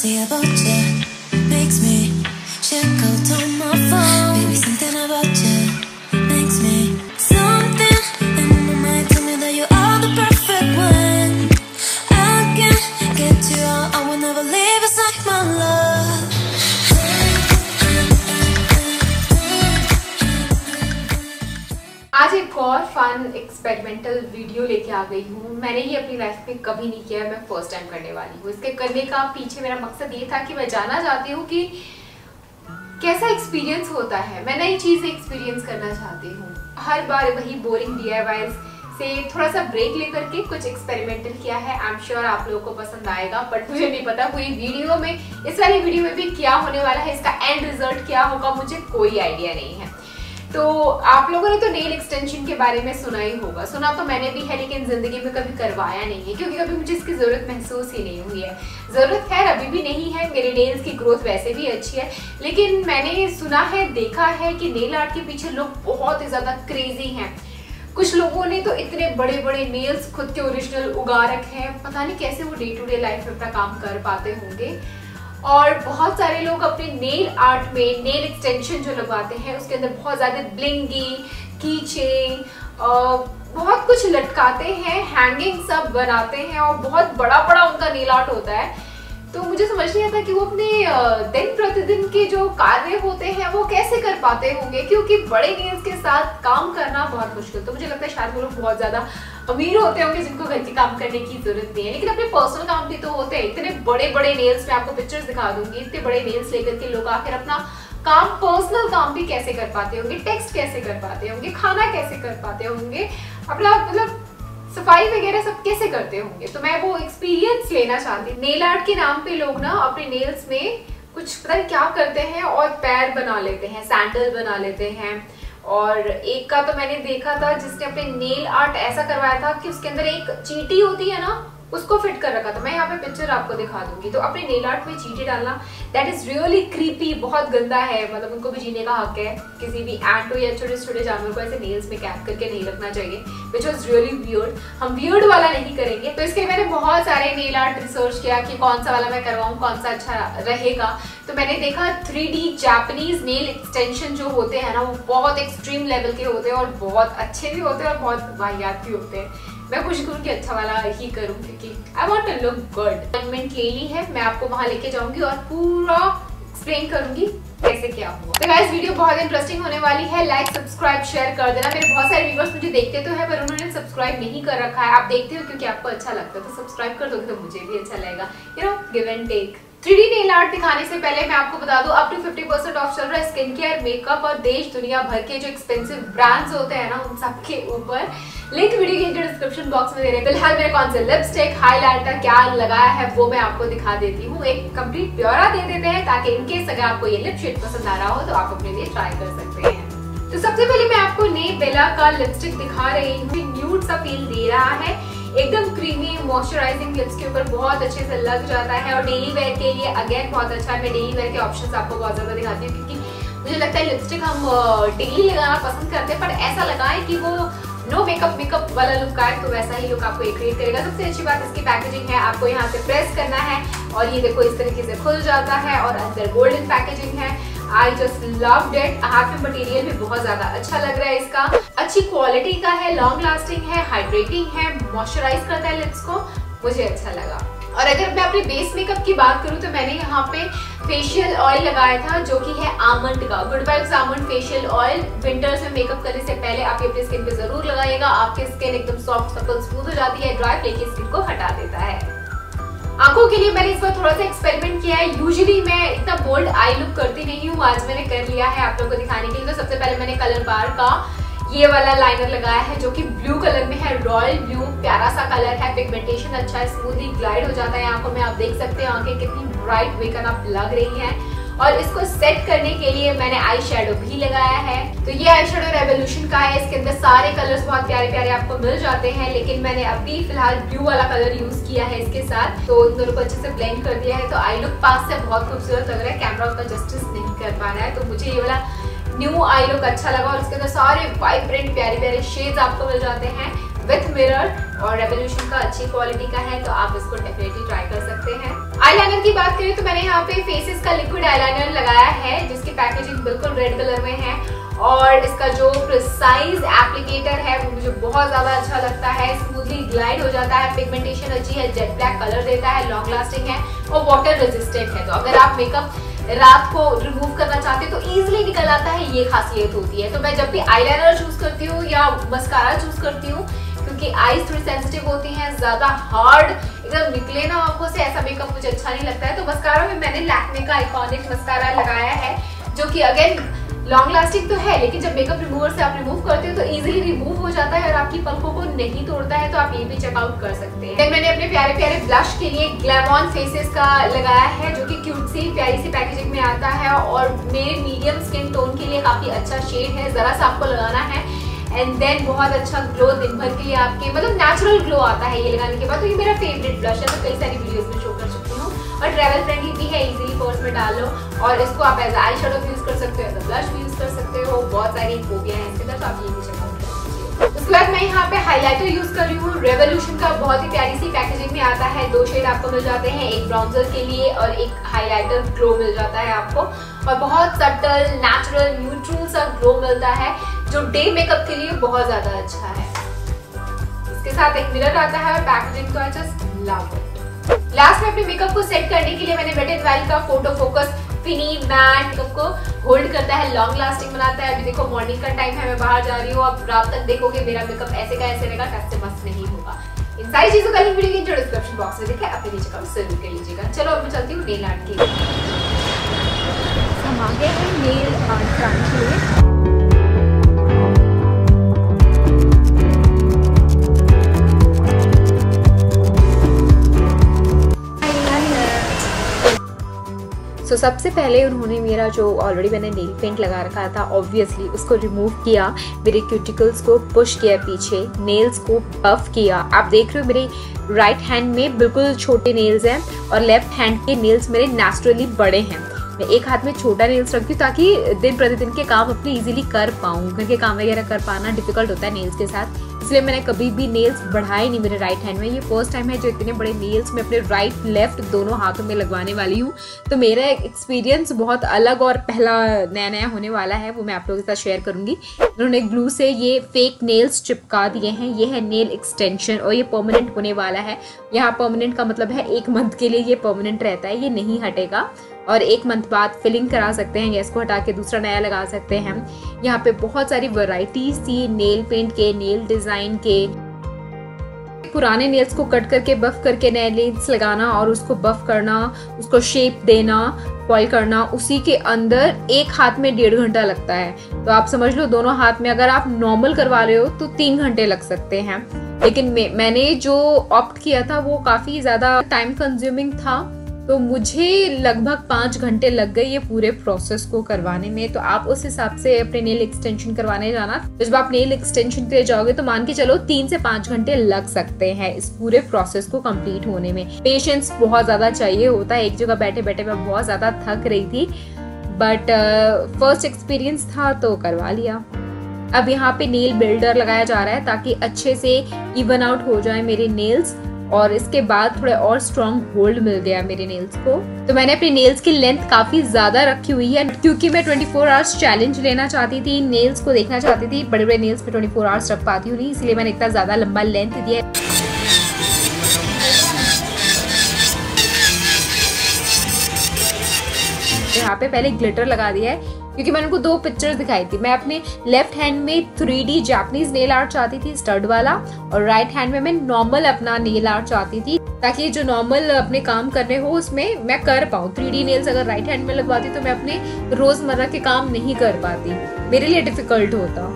see about you makes me check out on my phone. Baby, something about you makes me something. And my mind tell me that you are the perfect one. I can get you out, I will never leave. It's like my love. आज एक और fun experimental video लेके आ गई हूँ। मैंने ये अपनी life में कभी नहीं किया है, मैं फर्स्ट टाइम करने वाली हूँ। इसके करने का पीछे मेरा मकसद ये था कि मैं जानना चाहती हूँ कि कैसा एक्सपीरियंस होता है। मैं नई चीज़ें एक्सपीरियंस करना चाहती हूँ। हर बार वही बोरिंग DIYs से थोड़ा सा ब्रेक लेकर के कुछ एक्सपेरिमेंटल किया है। आई एम श्योर आप लोगों को पसंद आएगा, बट मुझे नहीं पता पूरी वीडियो में, इस वाली वीडियो में भी क्या होने वाला है, इसका एंड रिजल्ट क्या होगा, मुझे कोई आइडिया नहीं है। तो आप लोगों ने तो नेल एक्सटेंशन के बारे में सुना ही होगा, सुना तो मैंने भी है, लेकिन ज़िंदगी में कभी करवाया नहीं है क्योंकि कभी मुझे इसकी ज़रूरत महसूस ही नहीं हुई है। ज़रूरत खैर अभी भी नहीं है, मेरे नेल्स की ग्रोथ वैसे भी अच्छी है, लेकिन मैंने सुना है, देखा है कि नेल आर्ट के पीछे लोग बहुत ही ज़्यादा क्रेजी हैं। कुछ लोगों ने तो इतने बड़े बड़े नेल्स खुद के ओरिजिनल उगा रखे हैं, पता नहीं कैसे वो डे टू डे लाइफ में अपना काम कर पाते होंगे। और बहुत सारे लोग अपने नेल आर्ट में नेल एक्सटेंशन जो लगवाते हैं उसके अंदर बहुत ज़्यादा ब्लिंगी, की चेन, बहुत कुछ लटकाते हैं, हैंगिंग सब बनाते हैं और बहुत बड़ा बड़ा उनका नेल आर्ट होता है। तो मुझे समझ नहीं आता कि वो अपने दिन प्रतिदिन के जो कार्य होते हैं वो कैसे कर पाते होंगे, क्योंकि बड़े नेल्स के साथ काम करना बहुत मुश्किल। तो मुझे लगता है शायद वो लोग बहुत ज़्यादा अमीर होते होंगे जिनको घर के काम करने की ज़रूरत नहीं है, लेकिन अपने पर्सनल काम भी तो होते हैं। इतने बड़े बड़े नेल्स, मैं आपको पिक्चर्स दिखा दूंगी, इतने बड़े नेल्स लेकर के लोग आखिर अपना काम, पर्सनल काम भी कैसे कर पाते होंगे, टेक्स्ट कैसे कर पाते होंगे, खाना कैसे कर पाते होंगे, अपना मतलब सफाई वगैरह सब कैसे करते होंगे। तो मैं वो एक्सपीरियंस लेना चाहती हूँ। नेल आर्ट के नाम पे लोग ना अपने नेल्स में कुछ पता नहीं क्या करते हैं और पैर बना लेते हैं, सैंडल बना लेते हैं। और एक का तो मैंने देखा था जिसने अपने नेल आर्ट ऐसा करवाया था कि उसके अंदर एक चींटी होती है ना, उसको फिट कर रखा था। मैं यहाँ पे पिक्चर आपको दिखा दूंगी। तो अपने नेल आर्ट में चींटी डालना, दैट इज रियली क्रीपी, बहुत गंदा है। मतलब उनको भी जीने का हक है, किसी भी एंटो या छोटे छोटे जानवर को ऐसे नेल्स में कैप करके नहीं रखना चाहिए, विच वॉज रियली वियर्ड। हम वियर्ड वाला नहीं करेंगे। तो इसके लिए मैंने बहुत सारे नेल आर्ट रिसर्च किया कि कौन सा वाला मैं करवाऊँ, कौन सा अच्छा रहेगा। तो मैंने देखा 3D जापानीज नेल एक्सटेंशन जो होते हैं ना, वो बहुत एक्सट्रीम लेवल के होते हैं और बहुत अच्छे भी होते हैं और बहुत वाहियात भी होते हैं। मैं कोशिश करूँ कि अच्छा वाला ही करूँ क्योंकि I want to look good. Appointment ले ली है, मैं आपको वहाँ लेके जाऊँगी और पूरा एक्सप्लेन करूँगी कैसे क्या हुआ। तो गाइस, वीडियो बहुत इंटरेस्टिंग होने वाली है। लाइक, सब्सक्राइब, शेयर कर देना। मेरे बहुत सारे व्यूवर्स मुझे देखते तो है पर उन्होंने सब्सक्राइब नहीं कर रखा है। आप देखते हो क्योंकि आपको अच्छा लगता है, तो सब्सक्राइब कर दोगे तो मुझे भी अच्छा लगेगा। You know, give and take. 3D nail art दिखाने से पहले मैं आपको बता दूं, अप टू 50% ऑफ चल रहा है स्किन केयर, मेकअप और देश दुनिया भर के जो एक्सपेंसिव ब्रांड्स होते हैं ना, उन सब के ऊपर। लिंक वीडियो के डिस्क्रिप्शन बॉक्स में दे रहे हैं। फिलहाल मैंने कौन से लिपस्टिक, हाईलाइटर क्या लगाया है वो मैं आपको दिखा देती हूँ। एक कंप्लीट ब्यौरा दे देते हैं ताकि इनकेस अगर आपको ये लिप शेड पसंद आ रहा हो तो आप अपने लिए ट्राई कर सकते हैं। तो सबसे पहले मैं आपको नेबेला का लिपस्टिक दिखा रही हूँ। न्यूड सा फील दे रहा है, एकदम क्रीमी, मॉइस्चराइजिंग, लिप्स के ऊपर बहुत अच्छे से लग जाता है और डेली वेयर के लिए अगेन बहुत अच्छा है। मैं डेली वेयर के ऑप्शंस आपको बहुत ज़्यादा दिखाती हूँ क्योंकि मुझे लगता है लिपस्टिक हम डेली लगाना पसंद करते हैं, पर ऐसा लगाएं कि वो नो मेकअप वाला लुक आए, तो वैसा ही लुक आपको एक क्रिएट करेगा। सबसे अच्छी बात इसकी पैकेजिंग है, आपको यहाँ से प्रेस करना है और ये देखो इस तरीके से खुल जाता है और अंदर गोल्डन पैकेजिंग है। I just loved it. हाथ में मटेरियल भी बहुत ज़्यादा अच्छा लग रहा है, इसका अच्छी क्वालिटी का है, लॉन्ग लास्टिंग है, हाइड्रेटिंग है, मॉइस्चराइज करता है लिप्स को, मुझे अच्छा लगा। और अगर मैं अपने बेस मेकअप की बात करूँ तो मैंने यहाँ पे फेशियल ऑयल लगाया था जो कि है आमंड का, good vibes almond facial oil. Winters में मेकअप करने से पहले आप ये अपनी स्किन पे जरूर लगाइएगा। आपकी स्किन एकदम सॉफ्ट, सपल, स्मूथ हो जाती है, ड्राई फ्लेकी स्किन को हटा देता है। आंखों के लिए मैंने इस बार थोड़ा सा एक्सपेरिमेंट किया है। यूजुअली मैं इतना बोल्ड आई लुक करती नहीं हूँ, आज मैंने कर लिया है आप लोगों को दिखाने के लिए। तो सबसे पहले मैंने कलर बार का ये वाला लाइनर लगाया है जो कि ब्लू कलर में है, रॉयल ब्लू, प्यारा सा कलर है, पिगमेंटेशन अच्छा है, स्मूथली ग्लाइड हो जाता है आंखों में। आप देख सकते हैं आंखें कितनी ब्राइट वेकन आप लग रही हैं। और इसको सेट करने के लिए मैंने आई शेडो भी लगाया है। तो ये आई शेडो रेवोल्यूशन का है, इसके अंदर सारे कलर्स बहुत प्यारे प्यारे आपको मिल जाते हैं, लेकिन मैंने अभी फिलहाल ब्लू वाला कलर यूज किया है इसके साथ। तो इन दोनों को अच्छे से ब्लेंड कर दिया है, तो आई लुक पास से बहुत खूबसूरत लग रहा है, कैमरा उसका जस्टिस नहीं कर पा रहा है। तो मुझे ये वाला न्यू आई लुक अच्छा लगा और उसके अंदर सारे वाइब्रेंट प्यारे प्यारे शेड्स आपको मिल जाते हैं। विथ मिरर और रेवोल्यूशन का अच्छी क्वालिटी का है, तो आप इसको डेफिनेटली ट्राई कर सकते हैं। आईलाइनर की बात करें तो मैंने यहाँ पे फेसेस का लिक्विड आईलाइनर लगाया है जिसकी पैकेजिंग बिल्कुल रेड कलर में है और इसका जो प्रिसाइज एप्लीकेटर है वो मुझे बहुत ज़्यादा अच्छा लगता है। स्मूथली ग्लाइड हो जाता है, पिगमेंटेशन अच्छी है, जेट ब्लैक कलर देता है, लॉन्ग लास्टिंग है और वाटर रेजिस्टेंट है। तो अगर आप मेकअप रात को रिमूव करना चाहते हैं तो ईजिली निकल आता है, ये खासियत होती है। तो मैं जब भी आईलाइनर चूज करती हूँ या मस्कारा चूज करती हूँ, क्योंकि आईज थोड़ी सेंसिटिव होती हैं, ज़्यादा हार्ड एकदम निकले ना आंखों से, ऐसा मेकअप मुझे अच्छा नहीं लगता है। तो मस्कारा में मैंने लैक्मे का आइकॉनिक मस्कारा लगाया है जो कि अगेन लॉन्ग लास्टिंग तो है, लेकिन जब मेकअप रिमूवर से आप रिमूव करते हो तो इजीली रिमूव हो जाता है और आपकी पलकों को नहीं तोड़ता है, तो आप ये भी चेकआउट कर सकते हैं। देन मैंने अपने प्यारे प्यारे ब्लश के लिए ग्लैम ऑन फेसेस का लगाया है जो कि क्यूट सी प्यारी सी पैकेजिंग में आता है और मेरे मीडियम स्किन टोन के लिए काफ़ी अच्छा शेड है, ज़रा सा आपको लगाना है एंड देन बहुत अच्छा ग्लो दिन भर के लिए आपके मतलब नेचुरल ग्लो आता है ये लगाने के बाद। तो ये मेरा फेवरेट ब्लश है, तो कई सारी वीडियोस में शो कर चुकी हूँ और ट्रैवल फ्रेंडली भी है, इजीली पर्स में डाल लो और इसको आप एज आई शेडो यूज़ कर सकते हो, एज ब्लश भी यूज़ कर सकते हो। बहुत सारी फोबिया है इसके अंदर, तो आप ये भी चेकआउट कर लीजिए। उसके बाद मैं यहाँ पे हाईलाइटर यूज़ कर रही हूँ, रेवोल्यूशन का बहुत ही प्यारी सी पैकेजिंग में आता है। दो शेड आपको मिल जाते हैं, एक ब्राउन्जर के लिए और एक हाईलाइटर ग्लो मिल जाता है आपको और बहुत सटल नेचुरल न्यूट्रल सा ग्लो मिलता है जो डे मेकअप के लिए बहुत ज़्यादा अच्छा है। इसके साथ एक मिरर आता है और पैकेजिंग तो I just love it. Last में अपने मेकअप को सेट करने के लिए मैंने वेट एंड वाइल्ड का फोटो फोकस फिनी मैट मेकअप को होल्ड करता है, लॉन्ग लास्टिंग बनाता है। अभी देखो मॉर्निंग का टाइम है, मैं बाहर जा रही हूँ, आप रात तक देखोगे मेरा मेकअप ऐसे का ऐसे रहेगा, कैसे मस्त नहीं होगा। इन सारी चीज़ों का लिंक वीडियो के डिस्क्रिप्शन बॉक्स में देखा, अपने चेकअप जरूर कर लीजिएगा। चलो अब मैं चलती हूँ नेल आर्ट के लिए। हम आ गए हैं नेल आर्ट के लिए। तो सबसे पहले उन्होंने मेरा जो ऑलरेडी मैंने नेल पेंट लगा रखा था ऑब्वियसली उसको रिमूव किया, मेरे क्यूटिकल्स को पुश किया पीछे, नेल्स को पफ किया। आप देख रहे हो मेरे राइट हैंड में बिल्कुल छोटे नेल्स हैं और लेफ्ट हैंड के नेल्स मेरे नेचुरली बड़े हैं। मैं एक हाथ में छोटा नेल्स रखती हूँ ताकि दिन प्रतिदिन के काम अपने ईजिली कर पाऊँ, घर के काम वगैरह कर पाना डिफिकल्ट होता है नेल्स के साथ, इसलिए मैंने कभी भी नेल्स बढ़ाए नहीं मेरे राइट हैंड में। ये फर्स्ट टाइम है जो इतने बड़े नेल्स मैं अपने राइट लेफ्ट दोनों हाथों में लगवाने वाली हूँ, तो मेरा एक्सपीरियंस बहुत अलग और पहला नया नया होने वाला है, वो मैं आप लोगों के साथ शेयर करूँगी। इन्होंने ग्लू से ये फेक नेल्स चिपका दिए हैं, ये है नेल एक्सटेंशन और ये परमानेंट होने वाला है। यहाँ परमानेंट का मतलब है 1 मंथ के लिए ये परमानेंट रहता है, ये नहीं हटेगा और 1 मंथ बाद फिलिंग करा सकते हैं या इसको हटा के दूसरा नया लगा सकते हैं। यहाँ पे बहुत सारी वैरायटीज थी नेल पेंट के, नेल डिज़ाइन के, पुराने नेल्स को कट करके बफ करके नए नेल्स लगाना और उसको बफ करना, उसको शेप देना, कॉल करना, उसी के अंदर एक हाथ में 1.5 घंटा लगता है। तो आप समझ लो दोनों हाथ में अगर आप नॉर्मल करवा रहे हो तो 3 घंटे लग सकते हैं, लेकिन मैंने जो ऑप्ट किया था वो काफ़ी ज़्यादा टाइम कंज्यूमिंग था, तो मुझे लगभग 5 घंटे लग गए ये पूरे प्रोसेस को करवाने में। तो आप उस हिसाब से अपने नेल एक्सटेंशन करवाने जाना, तो जब आप नेल एक्सटेंशन के लिए जाओगे तो मान के चलो 3 से 5 घंटे लग सकते हैं इस पूरे प्रोसेस को कंप्लीट होने में। पेशेंस बहुत ज़्यादा चाहिए होता है, एक जगह बैठे बैठे मैं बहुत ज़्यादा थक रही थी, बट फर्स्ट एक्सपीरियंस था तो करवा लिया। अब यहाँ पे नेल बिल्डर लगाया जा रहा है ताकि अच्छे से इवन आउट हो जाए मेरे नेल्स और इसके बाद थोड़े और स्ट्रॉन्ग होल्ड मिल गया मेरे नेल्स को। तो मैंने अपने नेल्स की लेंथ काफ़ी ज़्यादा रखी हुई है क्योंकि मैं 24 आवर्स चैलेंज लेना चाहती थी, नेल्स को देखना चाहती थी। बड़े बड़े नेल्स पे 24 आवर्स रख पाती हूँ नहीं, इसलिए मैंने इतना ज़्यादा लंबा लेंथ दिया है। यहाँ पे पहले ग्लिटर लगा दिया है क्योंकि मैंने उनको 2 पिक्चर्स दिखाई थी। मैं अपने लेफ्ट हैंड में 3D जापानीज नेल आर्ट चाहती थी, स्टड वाला, और राइट हैंड में मैं नॉर्मल अपना नेल आर्ट चाहती थी ताकि जो नॉर्मल अपने काम करने हो उसमें मैं कर पाऊँ। 3D नेल्स अगर राइट हैंड में लगवाती तो मैं अपने रोजमर्रा के काम नहीं कर पाती, मेरे लिए डिफिकल्ट होता।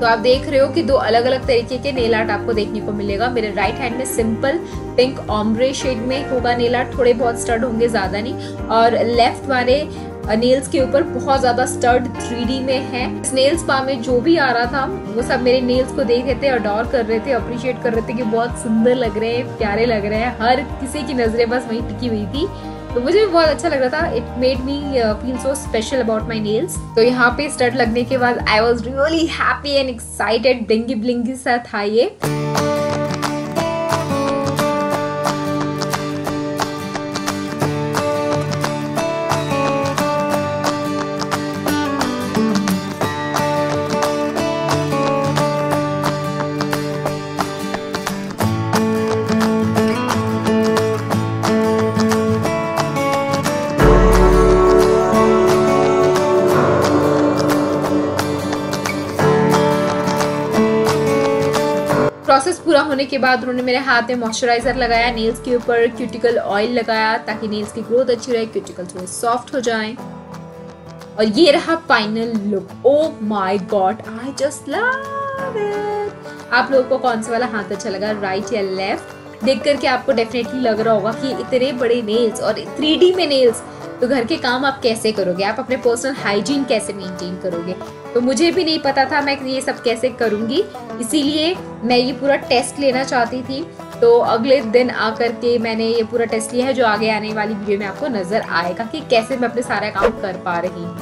तो आप देख रहे हो कि 2 अलग अलग तरीके के नेल आर्ट आपको देखने को मिलेगा। मेरे राइट हैंड में सिंपल पिंक ऑम्ब्रे शेड में होगा नेल आर्ट, थोड़े बहुत स्टड होंगे, ज़्यादा नहीं, और लेफ्ट वाले नेल्स के ऊपर बहुत ज़्यादा स्टड 3D में है। इस नेल स्पा में जो भी आ रहा था वो सब मेरे नेल्स को देख रहे थे, अडोर कर रहे थे, अप्रिशिएट कर रहे थे कि बहुत सुंदर लग रहे हैं, प्यारे लग रहे हैं। हर किसी की नज़रें बस वहीं टिकी हुई थी। तो मुझे बहुत अच्छा लग रहा था. It made me feel so special about my nails. तो यहाँ पे स्टड लगने के बाद I was really happy and excited. Blingy blingy सा था ये. प्रोसेस पूरा होने के बाद उन्होंने मेरे हाथ में मॉइस्चराइजर लगाया, नेल्स के ऊपर क्यूटिकल ऑयल लगाया ताकि नेल्स की ग्रोथ अच्छी रहे, क्यूटिकल थोड़े सॉफ्ट हो जाएं. और ये रहा final look. Oh my god, I just love it. आप लोगों को कौन सा वाला हाथ अच्छा लगा, राइट या लेफ्ट? देख करके आपको डेफिनेटली लग रहा होगा कि इतने बड़े नेल्स और 3D में नेल्स, तो घर के काम आप कैसे करोगे, आप अपने पर्सनल हाइजीन कैसे मेंटेन करोगे? तो मुझे भी नहीं पता था मैं ये सब कैसे करूँगी, इसीलिए मैं ये पूरा टेस्ट लेना चाहती थी. तो अगले दिन आकर के मैंने ये पूरा टेस्ट लिया है, जो आगे आने वाली वीडियो में आपको नज़र आएगा कि कैसे मैं अपने सारा काम कर पा रही हूँ.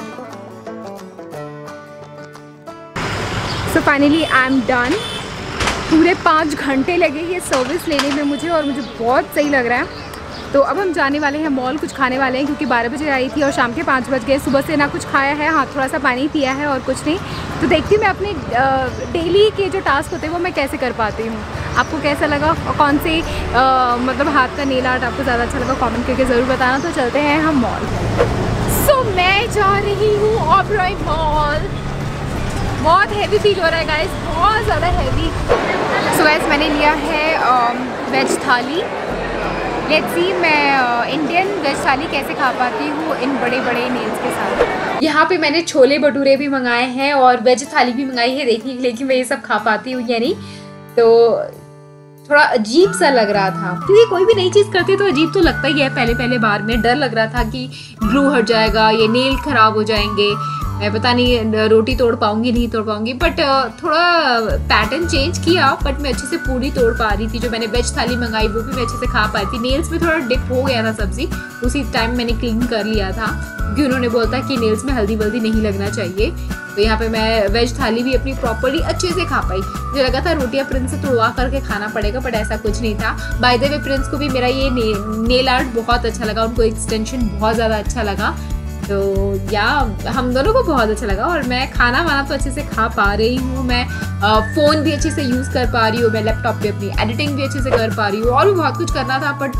So finally I am done. पूरे 5 घंटे लगे ये सर्विस लेने में मुझे, और मुझे बहुत सही लग रहा है. तो अब हम जाने वाले हैं मॉल, कुछ खाने वाले हैं क्योंकि 12 बजे आई थी और शाम के 5 बज गए. सुबह से ना कुछ खाया है, हाँ थोड़ा सा पानी पिया है और कुछ नहीं. तो देखती हूँ मैं अपने डेली के जो टास्क होते हैं वो मैं कैसे कर पाती हूँ. आपको कैसा लगा, कौन से मतलब हाथ का नेल आर्ट आपको ज़्यादा अच्छा लगा, कमेंट करके ज़रूर बताना. तो चलते हैं हम मॉल. सो मैं जा रही हूँ ओबेरॉय मॉल. बहुत हैवी फील हो रहा है गाइस, बहुत ज़्यादा हैवी. सो गाइस मैंने लिया है वेज थाली. लेट्स सी मैं इंडियन वेज थाली कैसे खा पाती हूँ इन बड़े बड़े नेल्स के साथ. यहाँ पे मैंने छोले भटूरे भी मंगाए हैं और वेज थाली भी मंगाई है देखने के लिए कि मैं ये सब खा पाती हूँ या नहीं. तो थोड़ा अजीब सा लग रहा था क्योंकि कोई भी नई चीज़ करती है तो अजीब तो लगता ही है. पहले पहले बार में डर लग रहा था कि ग्रू हट जाएगा, ये नेल खराब हो जाएंगे, मैं पता नहीं रोटी तोड़ पाऊंगी नहीं तोड़ पाऊंगी. बट थोड़ा पैटर्न चेंज किया, बट मैं अच्छे से पूरी तोड़ पा रही थी. जो मैंने वेज थाली मंगाई वो भी मैं अच्छे से खा पाई थी. नेल्स में थोड़ा डिप हो गया था सब्जी, उसी टाइम मैंने क्लीन कर लिया था क्योंकि उन्होंने बोला था कि नेल्स में हल्दी वल्दी नहीं लगना चाहिए. तो यहाँ पे मैं वेज थाली भी अपनी प्रॉपर्ली अच्छे से खा पाई. मुझे लगा था रोटियाँ प्रिंस से तोड़वा करके खाना पड़ेगा, बट ऐसा कुछ नहीं था. बाय द वे प्रिंस को भी मेरा ये नेल आर्ट बहुत अच्छा लगा, उनको एक्सटेंशन बहुत ज़्यादा अच्छा लगा. तो या हम दोनों को बहुत अच्छा लगा. और मैं खाना वाना तो अच्छे से खा पा रही हूँ, मैं फ़ोन भी अच्छे से यूज़ कर पा रही हूँ, मैं लैपटॉप पे अपनी एडिटिंग भी अच्छे से कर पा रही हूँ. और भी बहुत कुछ करना था बट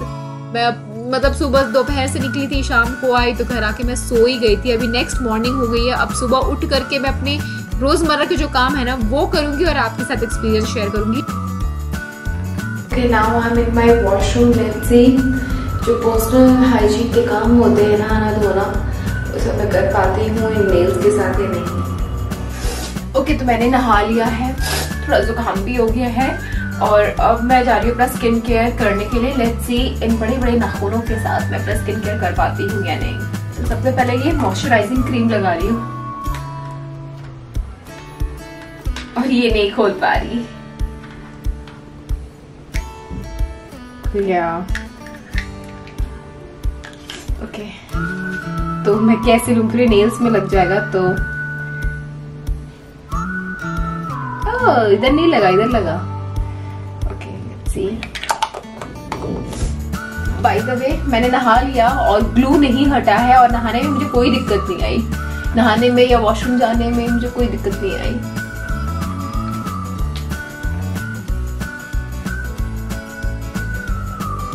मैं मतलब सुबह दोपहर से निकली थी, शाम को आई तो घर आके मैं सो ही गई थी. अभी नेक्स्ट मॉर्निंग हो गई है, अब सुबह उठ करके मैं अपने रोज़मर्रा के जो काम है ना वो करूँगी और आपके साथ एक्सपीरियंस शेयर करूँगी. जो पर्सनल हाइजीन के काम होते हैं नहाना धोना, सब मैं कर पाती हूँ इन नेल्स के साथ या नहीं. ओके, तो मैंने नहा लिया है, थोड़ा जुकाम भी हो गया है और अब मैं जा रही हूँ अपना स्किन केयर करने के लिए. लेट्स सी इन बड़े बड़े नाखूनों के साथ मैं अपना स्किन केयर कर पाती हूँ या नहीं. तो सबसे पहले ये मॉइस्चराइजिंग क्रीम लगा रही हूँ और ये नहीं खोल पा रही. ओके, तो मैं कैसे लूँ, पूरे नेल्स में लग जाएगा. तो इधर नहीं लगा, इधर लगा. Okay let's see. By the way मैंने नहा लिया और ग्लू नहीं हटा है और नहाने में मुझे कोई दिक्कत नहीं आई. नहाने में या वॉशरूम जाने में मुझे कोई दिक्कत नहीं आई.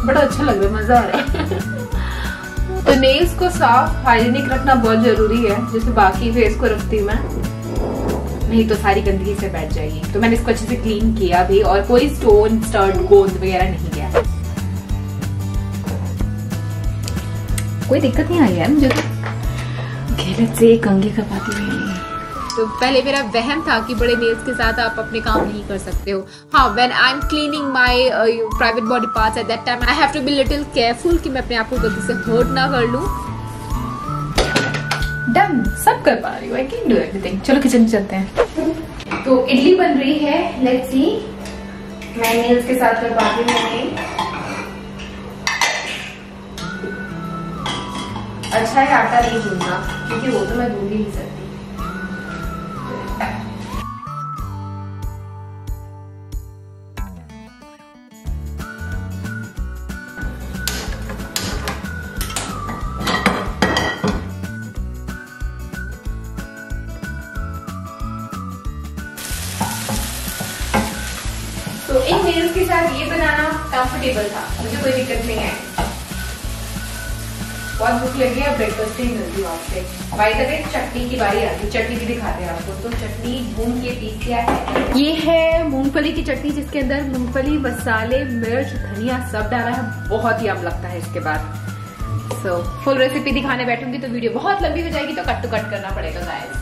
बड़ा अच्छा लग रहा है, मजा आ रहा है. तो नेल्स को साफ हाइजीनिक रखना बहुत जरूरी है, जैसे बाकी फेस को रखती हूँ मैं, नहीं तो सारी गंदगी से बैठ जाएगी. तो मैंने इसको अच्छे से क्लीन किया भी और कोई स्टोन स्टर्ड गोंद वगैरह नहीं गया, कोई दिक्कत नहीं आई है मुझे. गलत से कंघी करवाती हुई. तो पहले मेरा वहम था कि बड़े नेल्स के साथ आप अपने काम नहीं कर सकते हो. हाँ, when I am cleaning my private body parts at that time I have to be little careful कि मैं अपने आप को गलती से हर्ट ना कर लूँ. डन, सब कर पा रही हूँ, आई कैन डू एवरीथिंग. चलो किचन में चलते हैं. तो इडली बन रही है, लेट्स सी मैं नेल्स के साथ कर पा रही हूँ. अच्छा है आटा नहीं गूंदना, क्योंकि वो तो मैं गूंद ही नहीं सकती। तो इन नेल्स के साथ ये बनाना कंफर्टेबल था, मुझे कोई दिक्कत नहीं आई। बहुत भूख लगी है, ब्रेकफास्ट ही मिलती वहां से। बाय द वे चटनी की बारी आती, चटनी भी दिखाते हैं आपको। तो चटनी मूंग के पीस क्या है, ये है मूंगफली की चटनी, जिसके अंदर मूंगफली, मसाले, मिर्च, धनिया सब डाला है। बहुत ही यम लगता है इसके बाद। सो फुल रेसिपी दिखाने बैठूंगी तो वीडियो बहुत लंबी हो जाएगी, तो कट करना पड़ेगा गाइस।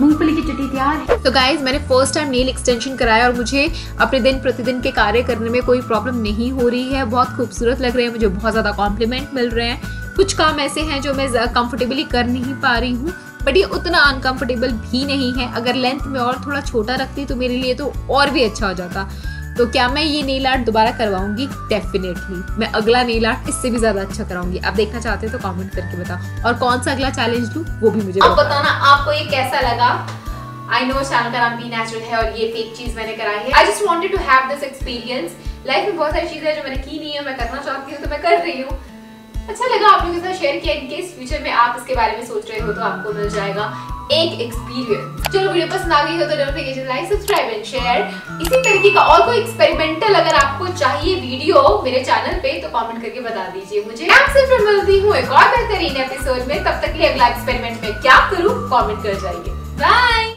मूंगफली की चटनी तैयार। तो गाइज मैंने फर्स्ट टाइम नेल एक्सटेंशन कराया और मुझे अपने दिन प्रतिदिन के कार्य करने में कोई प्रॉब्लम नहीं हो रही है। बहुत खूबसूरत लग रहे हैं, मुझे बहुत ज़्यादा कॉम्प्लीमेंट मिल रहे हैं। कुछ काम ऐसे हैं जो मैं कंफर्टेबली कर नहीं पा रही हूँ, बट ये उतना अनकंफर्टेबल भी नहीं है। अगर लेंथ में और थोड़ा छोटा रखती तो मेरे लिए तो और भी अच्छा हो जाता। तो क्या मैं ये नेल आर्ट दोबारा करवाऊंगी? डेफिनेटली मैं अगला नेल आर्ट इससे भी ज्यादा अच्छा कराऊंगी। आप देखना चाहते हो तो कमेंट करके बताओ, और कौन सा अगला चैलेंज लूं वो भी मुझे बताना। आपको ये कैसा लगा? आई नो चैनल का नाम भी नेचुरल है और ये फेक चीज मैंने कराई है। I just wanted to have this experience. Life में बहुत सारी चीजें हैं जो मैंने की नहीं है, मैं करना चाहती हूँ तो मैं कर रही हूँ। अच्छा लगा आप लोगों के साथ शेयर किया। इनकेस फ्यूचर में आप इसके बारे में सोच रहे हो तो आपको मिल जाएगा एक एक्सपीरियंस। चलो वीडियो पसंद आ गई हो तो notification, like, subscribe and share. इसी तरीके का और कोई एक्सपेरिमेंटल अगर आपको चाहिए वीडियो मेरे चैनल पे तो कमेंट करके बता दीजिए मुझे। आपसे फिर मिलती हूँ एक और बेहतरीन एपिसोड में। तब तक के लिए अगला एक्सपेरिमेंट में क्या करूँ कमेंट कर जाइए। बाय।